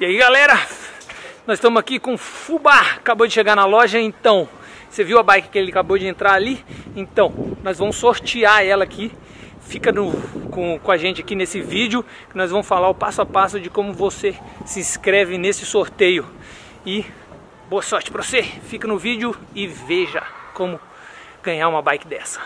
E aí galera, nós estamos aqui com o Fubá, acabou de chegar na loja, então, você viu a bike que ele acabou de entrar ali? Então, nós vamos sortear ela aqui, fica com a gente aqui nesse vídeo, que nós vamos falar o passo a passo de como você se inscreve nesse sorteio. E boa sorte pra você, fica no vídeo e veja como ganhar uma bike dessa.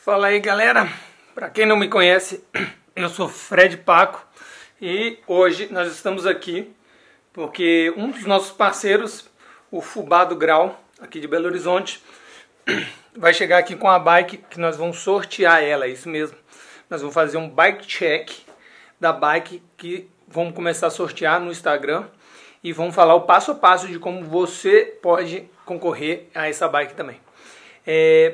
Fala aí galera, para quem não me conhece, eu sou Fred Paco e hoje nós estamos aqui porque um dos nossos parceiros, o Fubá do Grau, aqui de Belo Horizonte, vai chegar aqui com a bike que nós vamos sortear ela, é isso mesmo. Nós vamos fazer um bike check da bike que vamos começar a sortear no Instagram e vamos falar o passo a passo de como você pode concorrer a essa bike também.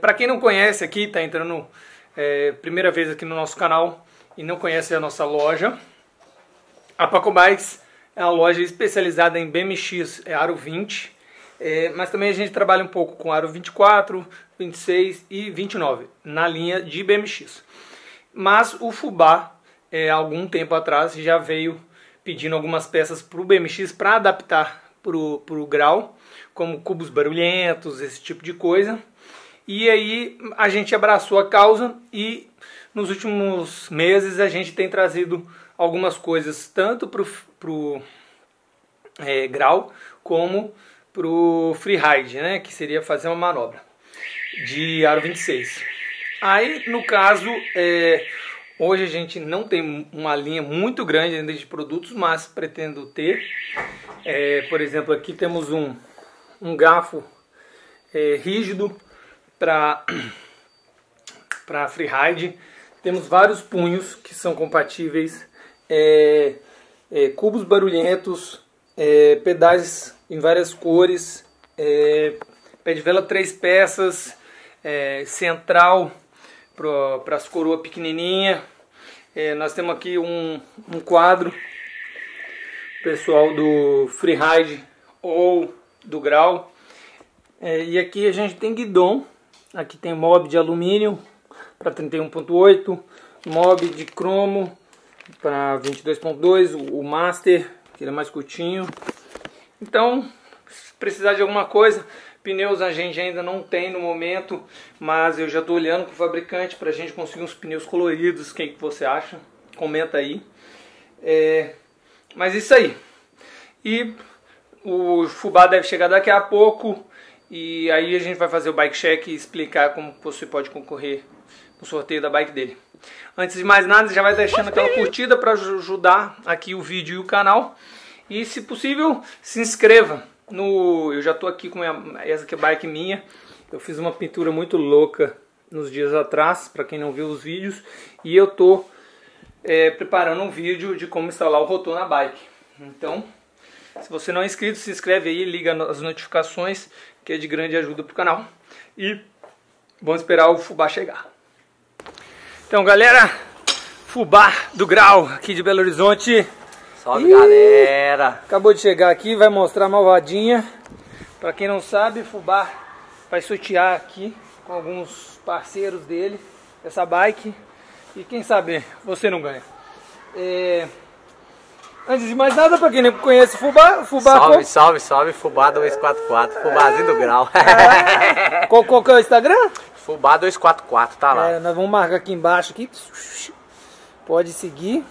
Para quem não conhece aqui, está entrando primeira vez aqui no nosso canal e não conhece a nossa loja, a Paco Bikes é uma loja especializada em BMX, aro 20, mas também a gente trabalha um pouco com aro 24, 26 e 29, na linha de BMX. Mas o Fubá, algum tempo atrás, já veio pedindo algumas peças para o BMX para adaptar para o grau, como cubos barulhentos, esse tipo de coisa. E aí a gente abraçou a causa e nos últimos meses a gente tem trazido algumas coisas tanto para o grau como para o freeride, né? Que seria fazer uma manobra de aro 26. Aí no caso, hoje a gente não tem uma linha muito grande ainda de produtos, mas pretendo ter. Por exemplo, aqui temos um garfo rígido para freeride, temos vários punhos que são compatíveis, cubos barulhentos, pedais em várias cores, pé de vela 3 peças, central para as coroas pequenininha. Nós temos aqui um quadro pessoal do freeride ou do grau, e aqui a gente tem guidom. Aqui tem mob de alumínio para 31.8, mob de cromo para 22.2, o master, que ele é mais curtinho. Então, se precisar de alguma coisa, pneus a gente ainda não tem no momento, mas eu já estou olhando com o fabricante para a gente conseguir uns pneus coloridos. O que você acha? Comenta aí. Mas isso aí. E o Fubá deve chegar daqui a pouco. E aí a gente vai fazer o bike check e explicar como você pode concorrer no sorteio da bike dele. Antes de mais nada, já vai deixando aquela curtida para ajudar aqui o vídeo e o canal. E se possível, se inscreva. Eu já estou aqui com essa que é bike minha. Eu fiz uma pintura muito louca nos dias atrás, para quem não viu os vídeos. E eu estou preparando um vídeo de como instalar o rotor na bike. Então, se você não é inscrito, se inscreve aí, liga as notificações, que é de grande ajuda para o canal. E vamos esperar o Fubá chegar. Então galera, Fubá do Grau, aqui de Belo Horizonte. Salve galera! Acabou de chegar aqui, vai mostrar a Malvadinha. Para quem não sabe, Fubá vai sortear aqui com alguns parceiros dele essa bike. E quem sabe você não ganha. Antes de mais nada, pra quem não conhece Fubá... Salve, Fuba244, Fubazinho do Grau. Qual que é o Instagram? Fuba244, tá lá. Nós vamos marcar aqui embaixo, aqui. Pode seguir.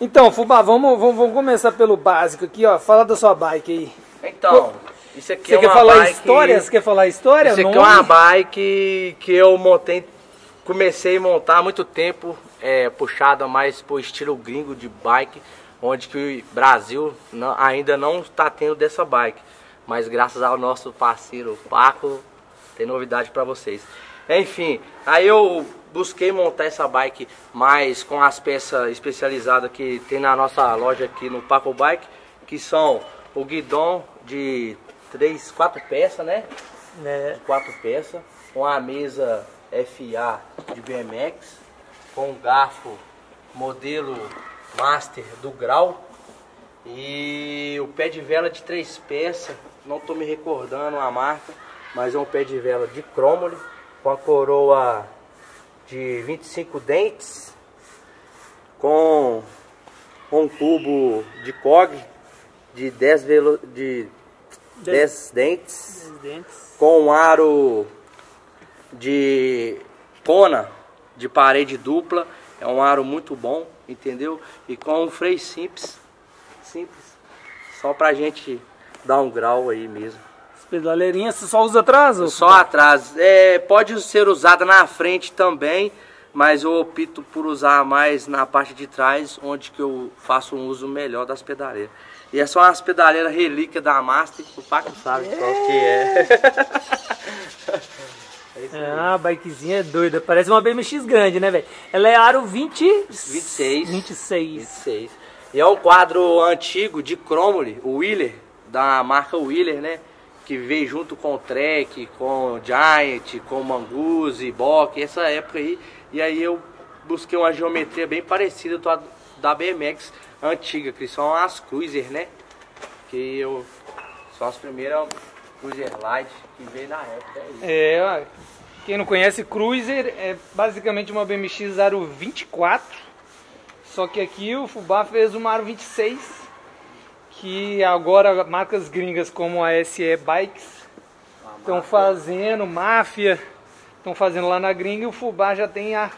Então, Fubá, vamos começar pelo básico aqui, ó. Fala da sua bike aí. Então, isso aqui é uma bike... Você quer falar história? Isso aqui é uma bike que eu montei, comecei a montar há muito tempo, puxada mais pro estilo gringo de bike, onde que o Brasil ainda não está tendo dessa bike, mas graças ao nosso parceiro Paco, tem novidade para vocês. Enfim, aí eu busquei montar essa bike mais com as peças especializadas que tem na nossa loja aqui no Paco Bike, que são o guidão de 4 peças, né? É. 4 peças, com a mesa FA de V-Max, com um garfo modelo master do grau e o pé de vela de 3 peças, não estou me recordando a marca, mas é um pé de vela de cromo com a coroa de 25 dentes, com um tubo de cog de 10 dentes, com um aro de Kona de parede dupla, é um aro muito bom, entendeu? E com um freio simples, só pra gente dar um grau aí mesmo. As pedaleirinhas você só usa atrás? Ou? Só atrás, pode ser usada na frente também, mas eu opto por usar mais na parte de trás, onde que eu faço um uso melhor das pedaleiras. E são as pedaleiras relíquia da Master, que o Paco sabe só o que é. Ah, a bikezinha é doida. Parece uma BMX grande, né, velho? Ela é aro 26. E é um quadro antigo de Cromwell, o Wheeler, da marca Wheeler, né? Que veio junto com o Trek, com o Giant, com o Mongoose, Bock, essa época aí. E aí eu busquei uma geometria bem parecida com a da V-Max antiga, que são as cruiser, né? Que eu... são as primeiras... Cruiser Light, que veio na época. Quem não conhece, Cruiser é basicamente uma BMX aro 24, só que aqui o Fubá fez uma aro 26, que agora marcas gringas como a SE Bikes estão fazendo, Máfia estão fazendo lá na gringa, e o Fubá já tem há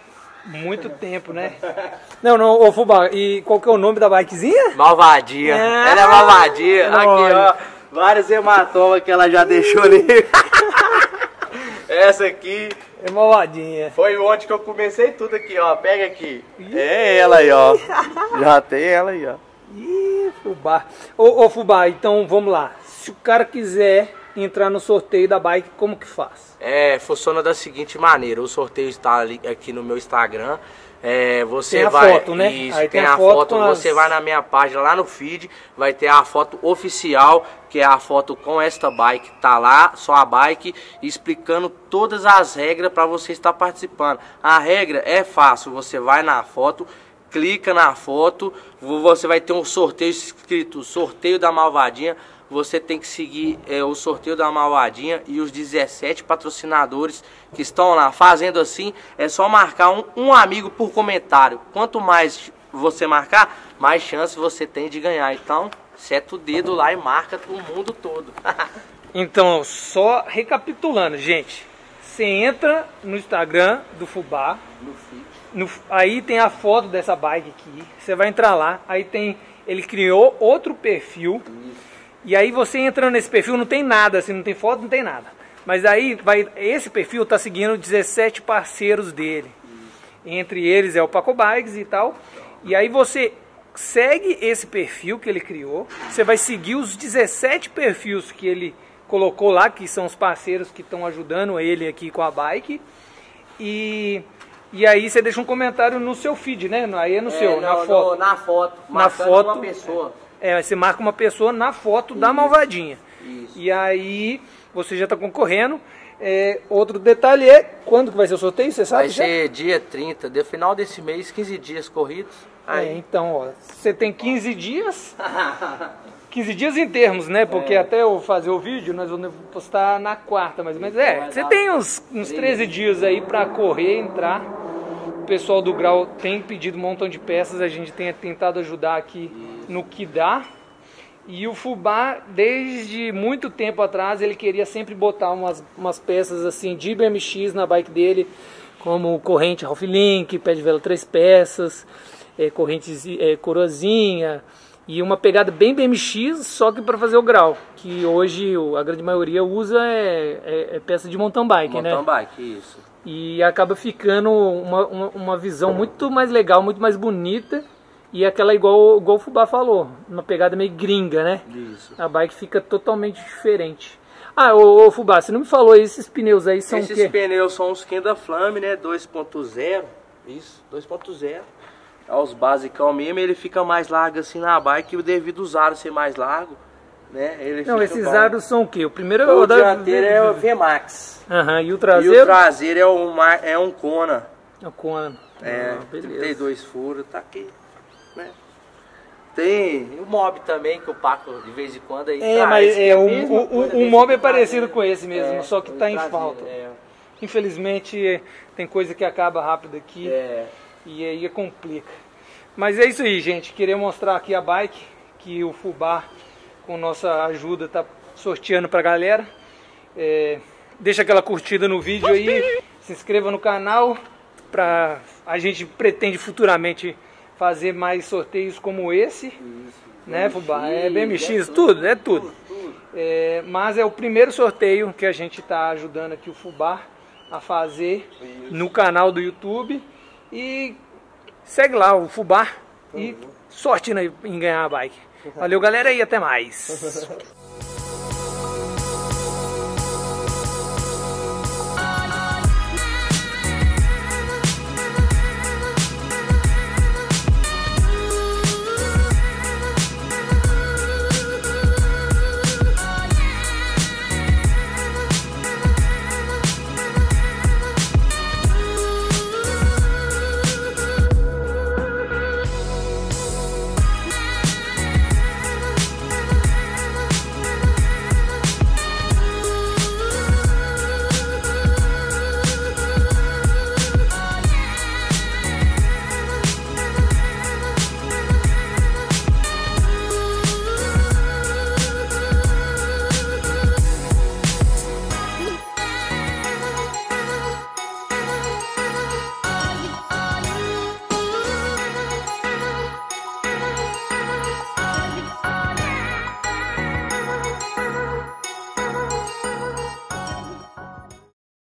muito tempo, né? Não, ô Fubá, e qual que é o nome da bikezinha? Malvadinha, ela é malvadinha, aqui ó. Vários hematomas que ela já deixou ali. Essa aqui é malvadinha. Foi ontem que eu comecei tudo aqui, ó. Pega aqui. É ela aí, ó. Já tem ela aí, ó. Ih, Fubá. Ô, Fubá, então vamos lá. Se o cara quiser entrar no sorteio da bike, como que faz? Funciona da seguinte maneira. O sorteio está ali, aqui no meu Instagram. Você tem a foto, né? Isso, aí tem a foto, você vai na minha página, lá no feed, vai ter a foto oficial, que é a foto com esta bike, tá lá, só a bike, explicando todas as regras para você estar participando. A regra é fácil, você vai na foto, clica na foto, você vai ter um sorteio escrito, sorteio da Malvadinha, você tem que seguir o sorteio da Malvadinha e os 17 patrocinadores que estão lá. Fazendo assim, é só marcar um amigo por comentário. Quanto mais você marcar, mais chance você tem de ganhar. Então, seta o dedo lá e marca o mundo todo. Então, só recapitulando, gente. Você entra no Instagram do Fubá. Aí tem a foto dessa bike aqui. Você vai entrar lá. Aí tem... ele criou outro perfil. Isso. E aí você entrando nesse perfil, não tem nada, assim, não tem foto, não tem nada. Mas aí vai, esse perfil tá seguindo 17 parceiros dele. Entre eles é o Paco Bikes e tal. E aí você segue esse perfil que ele criou. Você vai seguir os 17 perfis que ele colocou lá, que são os parceiros que estão ajudando ele aqui com a bike. E aí você deixa um comentário no seu feed, né? Aí é no seu, na foto. Na foto, marcando uma pessoa. Você marca uma pessoa na foto da Malvadinha. Isso. E aí você já está concorrendo. Outro detalhe é quando que vai ser o sorteio, você sabe? Vai ser dia 30, do final desse mês, 15 dias corridos. Aí. Então, ó, você tem 15 dias. 15 dias em termos, né? Porque até eu fazer o vídeo, nós vamos postar na quarta, mais ou menos. Você tem uns 13 dias aí para correr, entrar. O pessoal do Grau tem pedido um montão de peças, a gente tem tentado ajudar aqui. No que dá. E o Fubá, desde muito tempo atrás, ele queria sempre botar umas peças assim de BMX na bike dele, como corrente Half Link, pé de vela 3 peças, correntes coroazinha, e uma pegada bem BMX, só que para fazer o grau, que hoje a grande maioria usa peça de mountain bike, né? Mountain bike, isso. E acaba ficando uma visão muito mais legal, muito mais bonita. E aquela igual o Fubá falou, uma pegada meio gringa, né? Isso. A bike fica totalmente diferente. Ah, ô Fubá, você não me falou, esses pneus aí são esses o quê? Esses pneus são os Kenda Flame, né? 2.0, isso, 2.0. Os basicão mesmo, ele fica mais largo assim na bike, e devido os aros ser mais largo, né? Ele não, esses aros são o quê? O primeiro é o dianteiro é o V-Max. E o traseiro? E o traseiro é um Kona. É um Kona. Beleza. 32 furos, tá aqui. Né? Tem o mob também, que o Paco de vez em quando aí. Mas o mob é parecido com esse mesmo, só que tá em falta. Infelizmente, tem coisa que acaba rápido aqui e aí complica. Mas é isso aí, gente. Queria mostrar aqui a bike que o Fubá, com nossa ajuda, tá sorteando pra galera. Deixa aquela curtida no vídeo aí, se inscreva no canal. A gente pretende futuramente fazer mais sorteios como esse. Isso, né, Fubá? É BMX, é tudo. Mas é o primeiro sorteio que a gente está ajudando aqui o Fubá a fazer no canal do YouTube. E segue lá o Fubá e sorte em ganhar a bike. Valeu, galera, e até mais.